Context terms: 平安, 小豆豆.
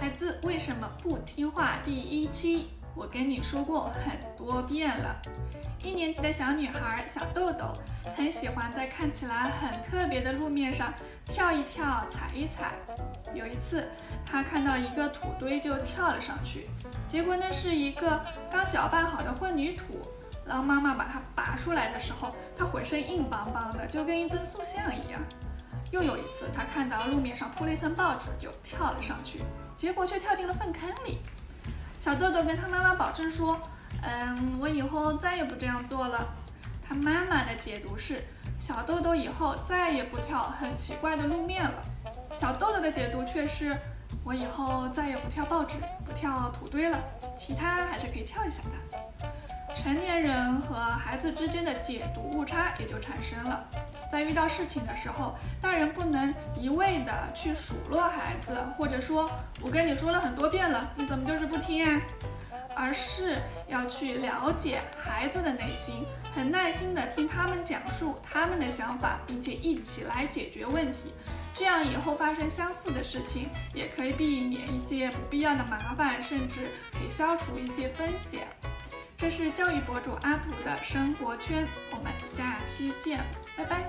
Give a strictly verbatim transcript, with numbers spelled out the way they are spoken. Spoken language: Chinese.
孩子为什么不听话？第一期我跟你说过很多遍了。一年级的小女孩小豆豆很喜欢在看起来很特别的路面上跳一跳、踩一踩。有一次，她看到一个土堆就跳了上去，结果那是一个刚搅拌好的混凝土。当妈妈把它拔出来的时候，她浑身硬邦邦的，就跟一尊塑像一样。又有一次，她看到路面上铺了一层报纸，就跳了上去，结果却跳进了粪坑里。小豆豆跟她妈妈保证说：“嗯，我以后再也不这样做了。”她妈妈的解读是：小豆豆以后再也不跳很奇怪的路面了。小豆豆的解读却是：我以后再也不跳报纸，不跳土堆了，其他还是可以跳一下的。成年人和孩子之间的解读误差也就产生了。在遇到事情的时候，大人不能一味的去数落孩子，或者说我跟你说了很多遍了，你怎么就是不听啊？而是要去了解孩子的内心，很耐心的听他们讲述他们的想法，并且一起来解决问题。这样以后发生相似的事情，也可以避免一些不必要的麻烦，甚至可以消除一些风险。这是教育博主阿土的生活圈，我们下期见，拜拜。